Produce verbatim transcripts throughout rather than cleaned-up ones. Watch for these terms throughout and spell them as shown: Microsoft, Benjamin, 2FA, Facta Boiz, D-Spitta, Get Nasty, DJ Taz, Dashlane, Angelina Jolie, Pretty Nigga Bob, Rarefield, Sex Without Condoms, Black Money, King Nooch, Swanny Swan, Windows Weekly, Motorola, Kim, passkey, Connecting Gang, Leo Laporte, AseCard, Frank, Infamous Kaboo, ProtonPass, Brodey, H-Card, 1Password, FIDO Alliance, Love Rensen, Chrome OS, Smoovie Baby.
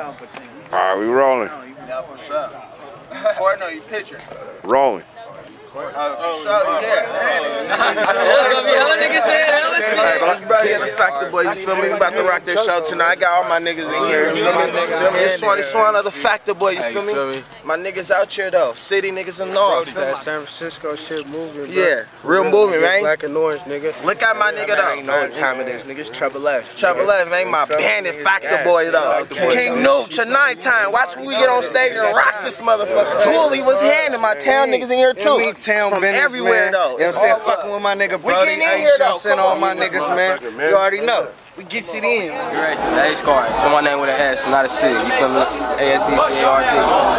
All right, we rolling. Yeah, for sure. Court, no, you picture. Rolling. Oh, for sure, yeah. Hella niggas said hella shit. Brodey and the Facta Boiz, you feel me? We about to rock this show tonight. I got all my niggas in here, you feel me? This Swanny Swan of the Facta Boiz, you feel me? My niggas out here, though. City niggas and north. That San Francisco shit moving, yeah, real moving, man. Black and orange, nigga. Look at my nigga, though. I ain't know what time it is, niggas. Trouble left. Trouble left, man. My bandit Facta Boiz, though. King Nooch, a night time. Watch when we get on stage and rock this motherfucker. Tully was handing my town niggas in here, too. Town from business, everywhere, man. Though. You know what I'm saying? All fucking up with my nigga, bro. We getting in here, though. Send all my niggas, man. You already know. We gets it in. Creations, H-Card. So my name with an S, not a C. You feel me? A S E C A R D.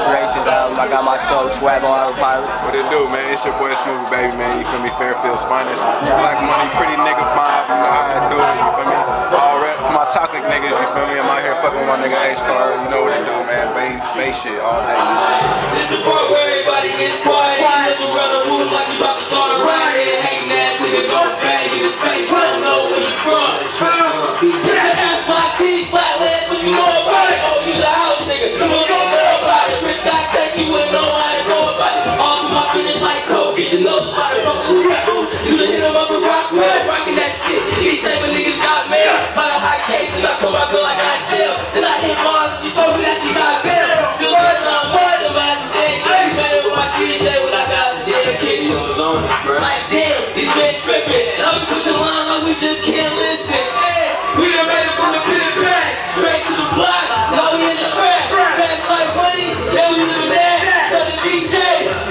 Creations, um, I got my show, Swag on Autopilot. What it do, man? It's your boy, Smoovie Baby, man. You feel me? Fairfield's finest. Black Money, Pretty Nigga Bob. You know how I do it. You feel me? All right. My toxic niggas, you feel me? I'm out here fucking with my nigga H-Card. You know what it do, man. Bay, bay shit all day. This is the part where everybody gets quiet. You brother who like you about to start a riot. Hey, nasty nigga, go back in the space. I don't know where you from. This is F Y T, Flatlands, but you know about it. Oh, you the house nigga, you don't know about it. Rich guy take you and know how to go about it. All through my business like coke, get your nose about it. From the you done hit him up and rock, man, rockin' that shit. These seven niggas got mail, bought a hot case, and I told my girl I got jail. Then I hit Mars, and she told me that she got bail. Still got time, what? And I said, I ain't better with my Q D J when I got a damn kid. She was on it, bro. Like, damn, these men trippin'. And I be pushing lines like we just can't listen. We done made it from the pit and back, straight to the block, now we in the trap. Fast like money, yeah we living that. Tell the D J,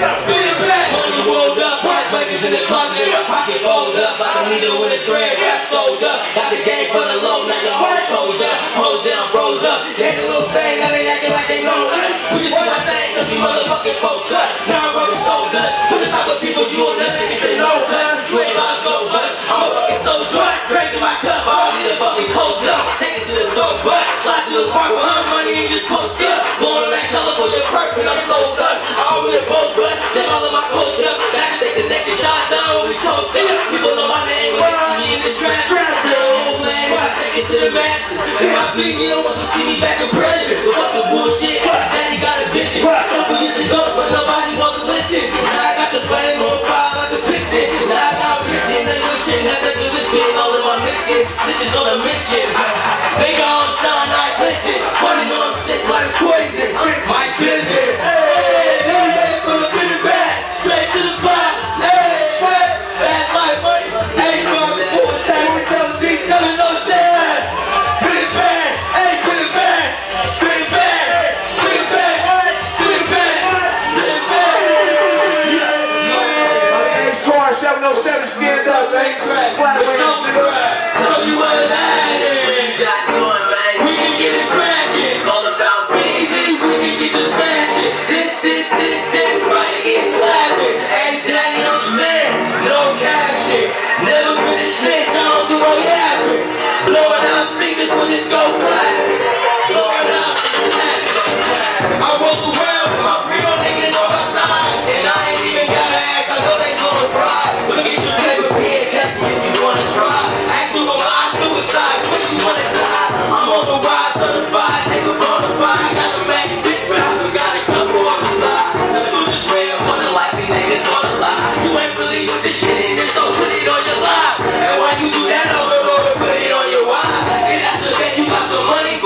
spin it back. Money rolled up, white babies in the closet, in my pocket rolled up. Like a needle with a thread, rap sold up. Got the game for the low, now your whole chose up. Hold down, bros up, gave a little bang, now they acting like they know us. We just do my thing, cause we motherfucking folk up. Now I'm rubbing shoulders, with the type of people you will never get to know us. You ain't about to go us, I'm a fucking soldier. Drinking my cup, I don't need a fucking coast up. Take it to the door, but slide to the park with her money and just post up. Blowing on that color for your perp and I'm so stuck. I don't really boast, but then all of my coast up. Backstage connected, shot down, we toast up. People know my name when they see me in the trap. Oh man, I take it to the masses. And my big deal wants to see me back in pressure. But fuck the bullshit, daddy got a vision. Couple years ago, so nobody wants to listen. Now I got the blame on fire like a piston. Now I got pissed in the ocean. Now that the bitch all in my mixin'. Bitches on a mission. Nigga on shine, I glisten. Funny know I'm sick like poison. My business. Hey, baby, baby, from the pit and back. Straight to the block. Hey, straight. Fast like money. Hey, strong. Ooh, tell me, tell me, tell me, no sad. Spit it back. Hey, spit it back. Spit it back. Spit it back. Spit it back. Spit it back. Hey, strong. seven oh seven, stand up, man. Money,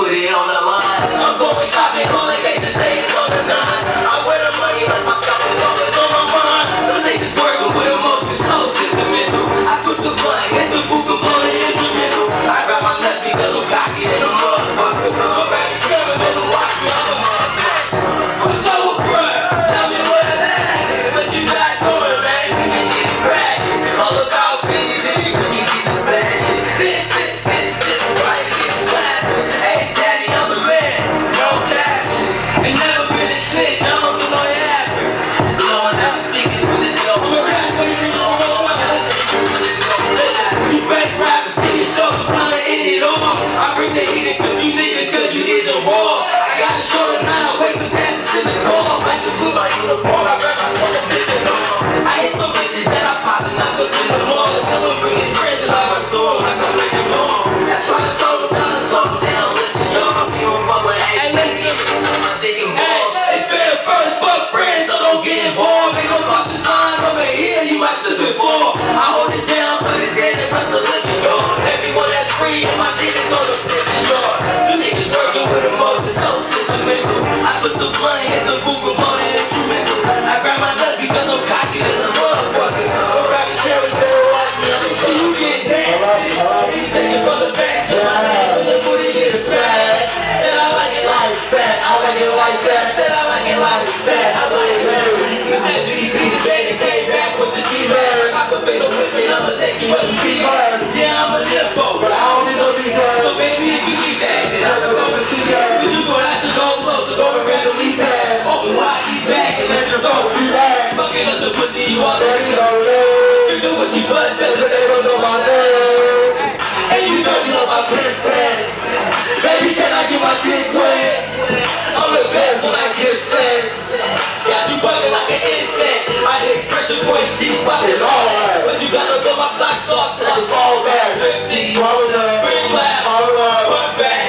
cheese pocket. But you gotta go my socks off till I fall back. Fifty, bring glass, run back.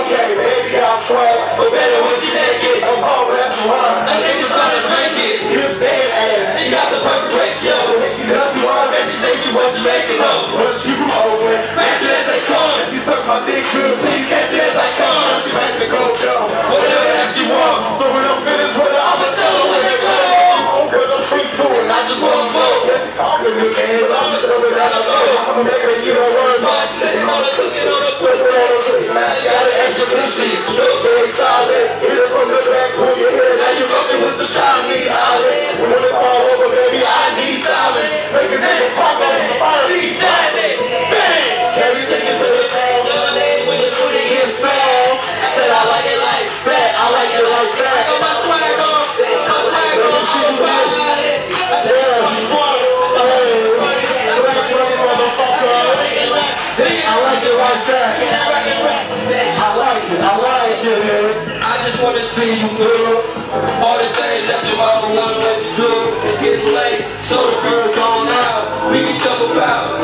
Okay, baby, I swear, but better when she naked. I'm all that's one. I think it's not a drink it. You say ass. She got the perfect ratio. When she does me wrong, she thinks she wants to make it up. But she from Oakland, faster as they come. She sucks my dick good. Please catch it as I come. She makes the go jump. Whatever that she wants. So when I'm finished with her, I'ma tell her where to go. Oh, girl, I'm free to it. I just want to vote. Yeah, she's talking to me, but I'm just over that I know. I'ma make her get her word. My dick on her cookie, on her twist, on her tree. Got an extra pussy. Look very solid. Hit it from the back, pull your head. Now you fucking with some Chinese eyelids. When it's all over, baby, I need silence. Make a nigga talk on the fire. Need silence. Bang! Everything is in the cold. Lemonade when your booty gets foul. Said I like it like that. I like it like that. I got my swag on. My swag on. I'm proud about it. I said I'm funny. I like it like motherfucker. I like it like that. I like it like that. I like it. I like it, man. I just wanna see you do all the things that your mama wouldn't let you do. It's getting late, so the girl's gone out. We can talk about.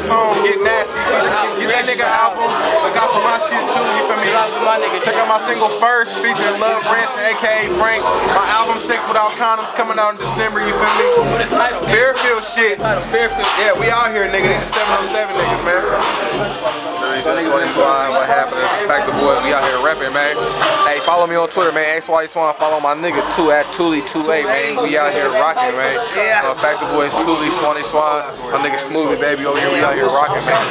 Song Get Nasty, get that nigga album. Look out for my shit too, you feel me? Check out my single First featuring Love Rensen, aka Frank. My album Sex Without Condoms coming out in December, you feel me? What a title, Fairfield shit. Yeah, we out here, nigga. These seven oh seven niggas, man. Swanny Swan, what happened? Facta Boiz, we out here rapping, man. Hey, follow me on Twitter, man. Swanny Swan, follow my nigga too at Tully two A, man. We out here rocking, man. Uh, Facta Boiz, Tully, Swanny Swan, my nigga Smoovie Baby over here. We out here rocking, man.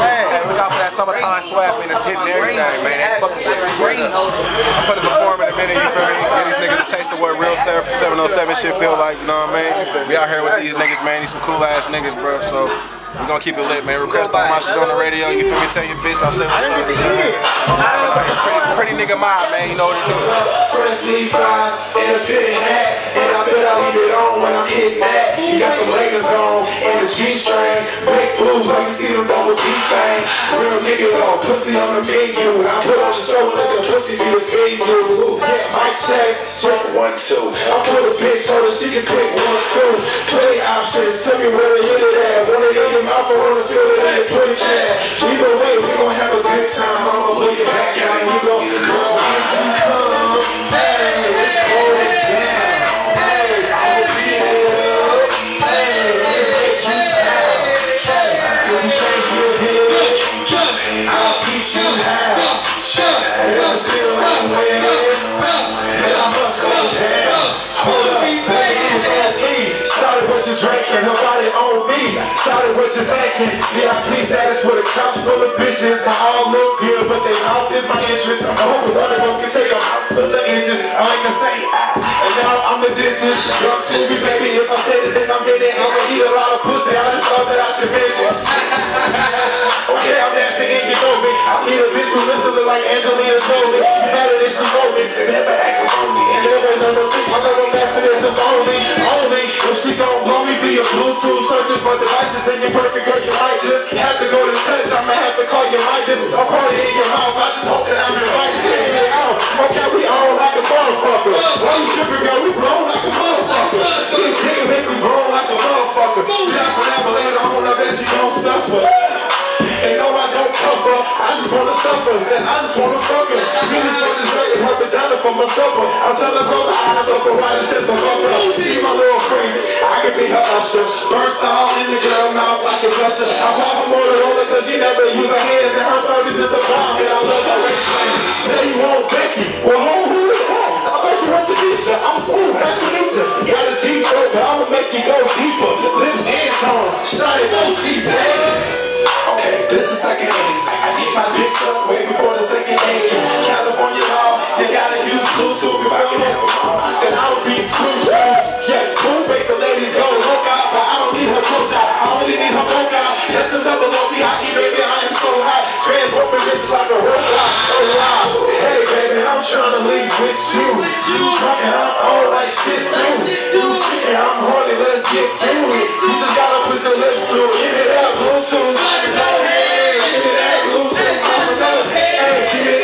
Hey, look out for that summertime swag, man. It's hitting everything, man. That fucking great. I put it before him in a minute, you feel me? Get these niggas a taste of what real seven oh seven shit feel like, you know what I mean? We out here with these niggas, man. These some cool ass niggas, bro, so we're gonna keep it lit, man. Request all my shit on the radio, you feel me? Tell your bitch, I'll say what's up. I'm out here pretty, pretty nigga mind, man. You know what it is. Fresh Levi's and a fitted hat, and I bet I leave it on when I'm hitting that. You got them leggings on and the G-string. Big boobs, I can see them double G things. Real nigga though, pussy on the menu. I put on the show, let the pussy be the venue. Mic check, check one, two. I put a bitch so that she can pick one, two. Plenty options, tell me where to hit it at. One of them alpha on the field that they put it at. Either way, we gon' have a good time. I'ma put it back out and you gon' get it. Yeah, I please ask for a couch full of bitches. They all look good, but they mouth is my interest. I'm hoping one of them can take a house full of inches. I ain't gonna say ah, and now I'm a dentist. Young Scooby, baby, if I said it, then I'm in it. I'm gonna eat a lot of pussy, I just thought that I should mention. Okay, I'm nasty in your moment. I need a bitch who lives to look like Angelina Jolie. She had it in some moments, and never acted lonely. And there was no thing, I know I'm laughing at the only. Only, if she gon' blow me, be a Bluetooth searching for devices. And you're perfect, girl, you might just have to go to touch. I'ma have to call your mic. This is a party in your mouth. I just hope that I'm invited. Okay, we on like a motherfucker. Why you tripping, girl? We blown like a motherfucker. You can't make them grow like a motherfucker. She not forever later on, I bet she gon' suffer. And no, I don't cover. I just wanna suffer. And I just wanna fuck her. She just wanna dessert and her vagina for my supper. I'm telling her the eyes open wide and shut the fuck up. She my little friend. I can be her usher. Burst all in the girl mouth like a gusher. I bought her Motorola cause she never used her hands. And her service is the bomb. And I love her. Say you want Becky. Well, who, who is that? I bet you want Tanisha. I'm smooth, that's Tanisha. Got a deep throat, but I'ma make you go deeper. Lips and tongue. Shot it, don't see bags. Okay, this is the second inning. I need my bitch up way before the second inning. California law, you gotta use Bluetooth if I can have them all. Then I would be two shoes. Yeah, school break the ladies go look out, but I don't need her switch out. I only need her poke out. That's a double O B I E, baby, I am so hot. Transforming bitches like a robot. Oh wow. Hey baby, I'm trying to leave with you. You drunk and I'm all like shit too. You sick and I'm horny. get to it. You just gotta put your lips to it. Give it that Bluetooth. Give it that Bluetooth. Give it that Bluetooth. Give it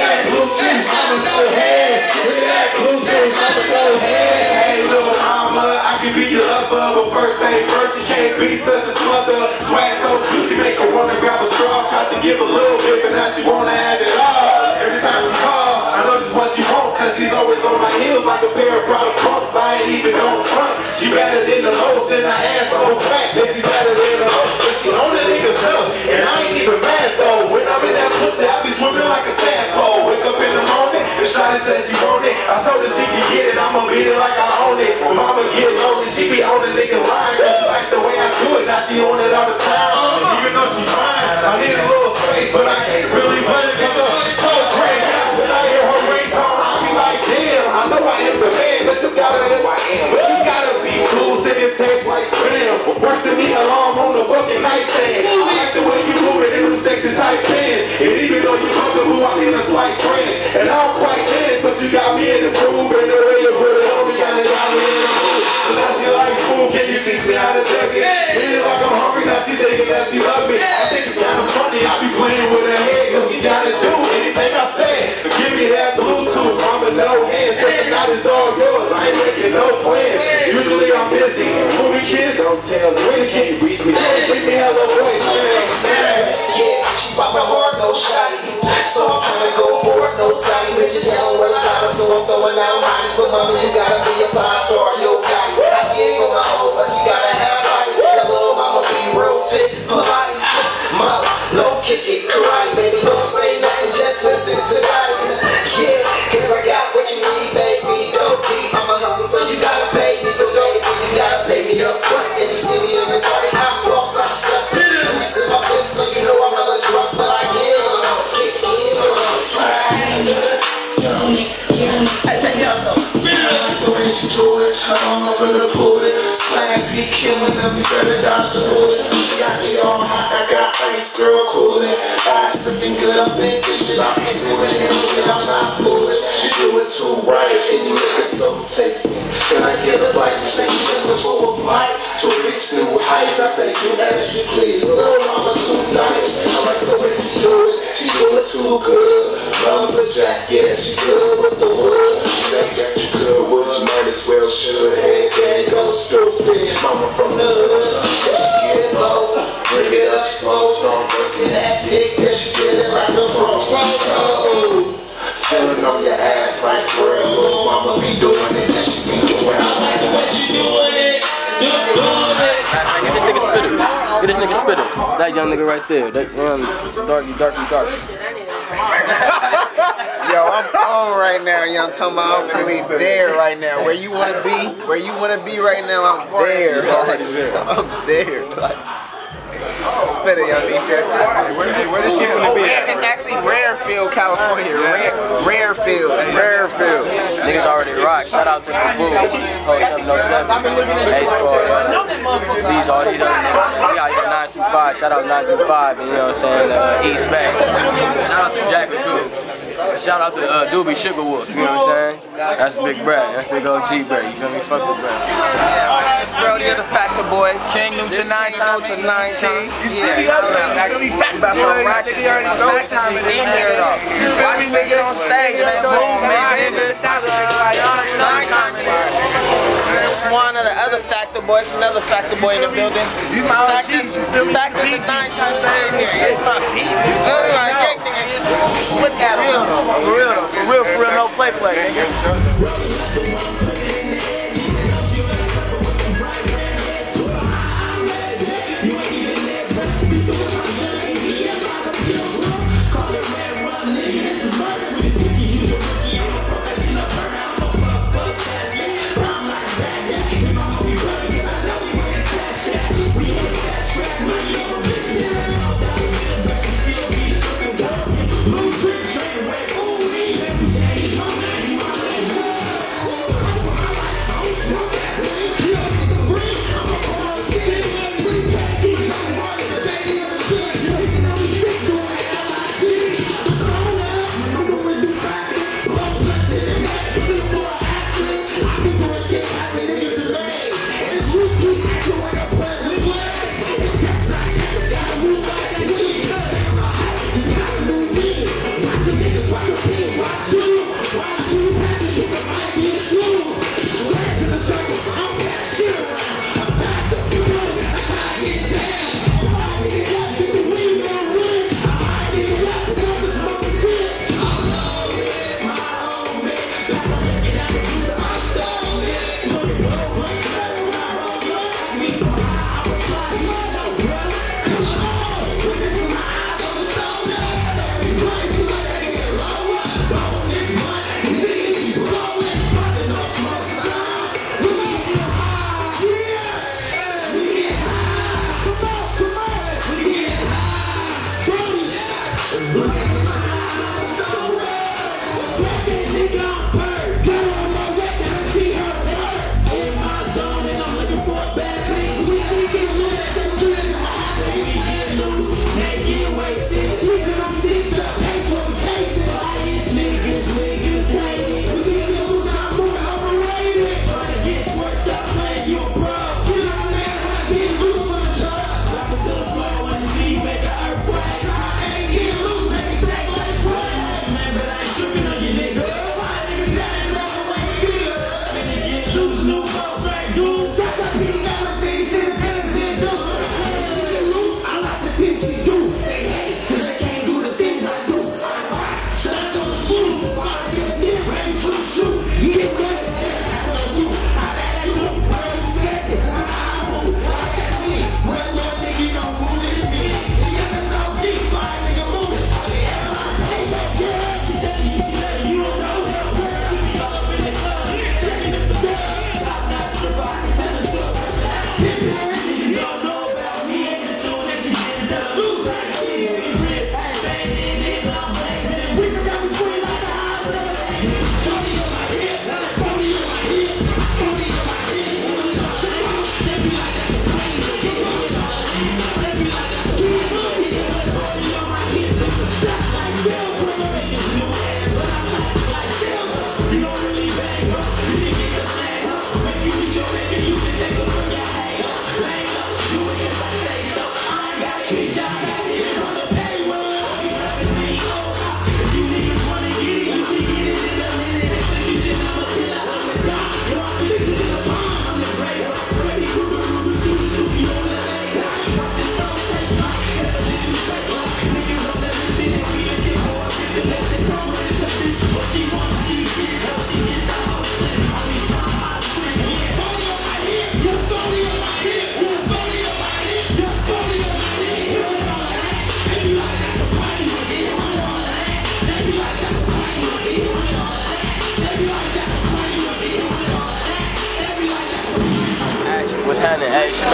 that Bluetooth. Hey, little mama, I can be your upper, but first thing first, you can't be such a smother. Swag so juicy, make her wanna grab a straw. Tried to give a little bit, but now she wanna have it all. Every time she calls, I know just what she wants, cause she's always on my heels like a pair of brown pumps. I ain't even on front. She better than the most, and her ass so crack that she's better than the most. But she on the nigga's house, and I ain't even mad though. When I'm in that pussy, I be swimming like a sandpole. Wake up in the morning, the shawty says she want it. I told her she can get it, I'ma beat it like I own it. When mama get lonely, she be on the nigga line. Cause she like the way I do it, now she on it all the time. And even though she fine, I need a little space, but I can't really run it. You gotta know who I am, but you gotta be cool, sending texts like spam. Worse than me, alarm on the fucking nightstand. I like the way you move it in them sexy tight pants. And even though you comfortable, I'm in a slight trance. And I don't quite dance, but you got me in the groove. And the way you put it on, you kinda got me in the mood. So now she like, fool, can you teach me how to duck it? Feeling like I'm hungry, now she thinking that she love me. I think it's kinda funny, I be playing with her head, cause she gotta do anything I say. So give me that Bluetooth, mama, no hands, cause the night is all yours. I ain't making no plans. Usually I'm busy. When we kids, don't tell me. Really can't reach me. Leave me hella voice, man. Yeah, she bought my heart, no shotty. So I'm tryna go for it, no shoddy. Bitches yelling where I'm hotter, so I'm throwing out hotties. But mama, you gotta be a five star, yo Gotti. I gig on my hoe, but she gotta have body. Your little mama be real fit, Pilates. Mama, no kick it, karate, baby. Don't say nothing, just listen to daddy. Yeah, cause I got what you need, baby. Don't keep. So you gotta pay me for baby, you gotta pay me up front. And you see me in the party, I'm lost, I stuck. You see my fist, so you know I'm hella drunk, but I get on, kick in on, try. I take out no fear. The way she do it, I'm over the pool. Slang be killing them, you better dodge the bullets. She got me all hot, I got ice, girl, cooling. I slipping good, I'm thinking shit, I'm doing it, shit, I'm not foolish. You do it too right, and you make it so tasty. Then I get a bite, you say you just before a flight. To reach new heights, I say do as you please. Little mama too nice, I like the way she do it. She do it too good. Love the jacket, yeah, she good with the wood. Say that you good, wood, you might as well should. Hey, that goes through. Mama from the hood, she get low, bring it up slow, strong, breaking that dick, that she get it like a frog. Feeling on your ass like real, little mama be doing it, that she be doing it. I like the way she doing it, just doing it. Get this nigga spitter, get this nigga spitter. That young nigga right there, that young darky, darky, darky. Yo, I'm on right now, yo, I'm talking about I'm really there right now. Where you wanna be, where you wanna be right now, I'm there. Like, I'm there. Like, spit it, y'all, be fair. Hey, where does she wanna be at? It's actually Rarefield, California. Rare, Rarefield. Rarefield. Niggas already rock. Shout out to Kaboo. Ho seven oh seven. H-Card. These all these other niggas. We out here nine two five. Shout out nine two five. You know what I'm saying? Uh, East Bank. Shout out to Jacker too. Shout out to uh, Doobie Sugarwolf, you know what I'm saying? That's Big Brad, that's Big O G Brad, you feel me? Fuck with Brad. Alright, it's Brodey of the Facta Boiz. King Nooch and nine to nine T. You see me out there, I be fat about my practice. My practice is in here though. Watch me get on stage, man. Boom, man. Swan of the other Facta Boiz, another Facta Boy in the building. Facta's the nine times nine. It's my beat. Look at him. For real, for real, for real, no play play, nigga. It's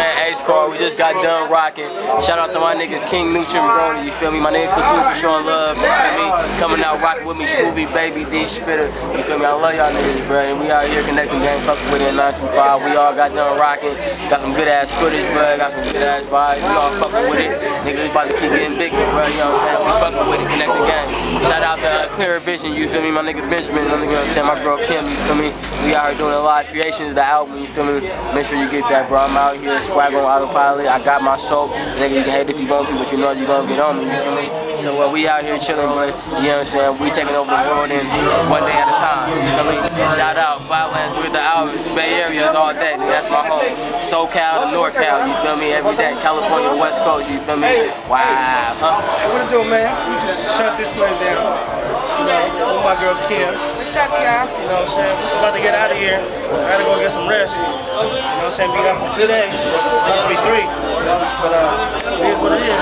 H-Card, we just got done rocking. Shout out to my niggas King Nooch and Brodey, you feel me? My nigga Kaboo for showing love, you feel me? Coming out rocking with me, Smoovie Baby, D-Spitta, you feel me? I love y'all niggas, bro. And we out here connecting gang, fucking with it in nine two five. We all got done rocking. Got some good ass footage, bro. Got some good ass vibes. We all fucking with it. Niggas about to keep getting bigger, bro. You know what I'm saying? We fucking with it, connecting gang. Shout out to uh, Clear Vision, you feel me? My nigga Benjamin, you know what I'm saying? My girl Kim, you feel me? We out here doing a lot of creations, the album, you feel me? Make sure you get that, bro. I'm out here swag on autopilot. I got my soul. Nigga, you can hate if you want to, but you know you gonna get on me, you feel me? So well, we out here chilling, but you know what I'm saying? We taking over the world in one day at a time, you feel me? Shout out, Flatlands with the owls, Bay Area is all day, nigga. That's my home. SoCal to NorCal, you feel me? Every day, California, West Coast, you feel me? Wow. Huh? Hey, what it do, man? We just shut this place down. You know, with my girl Kim. What's up, y'all? You know what I'm saying? We're about to get out of here. I gotta go get some rest. You know what I'm saying? We got for two days. About to be three. But uh, it is what it is.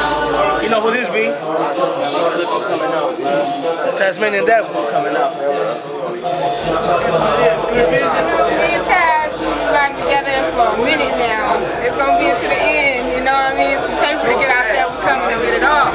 You know who this be? The Tasmanian Devil coming out. It is. Clear Vision. Me and Taz, we've been together for a minute now. It's gonna be until the end. You know what I mean? Some paper to get out there. We come and get it off.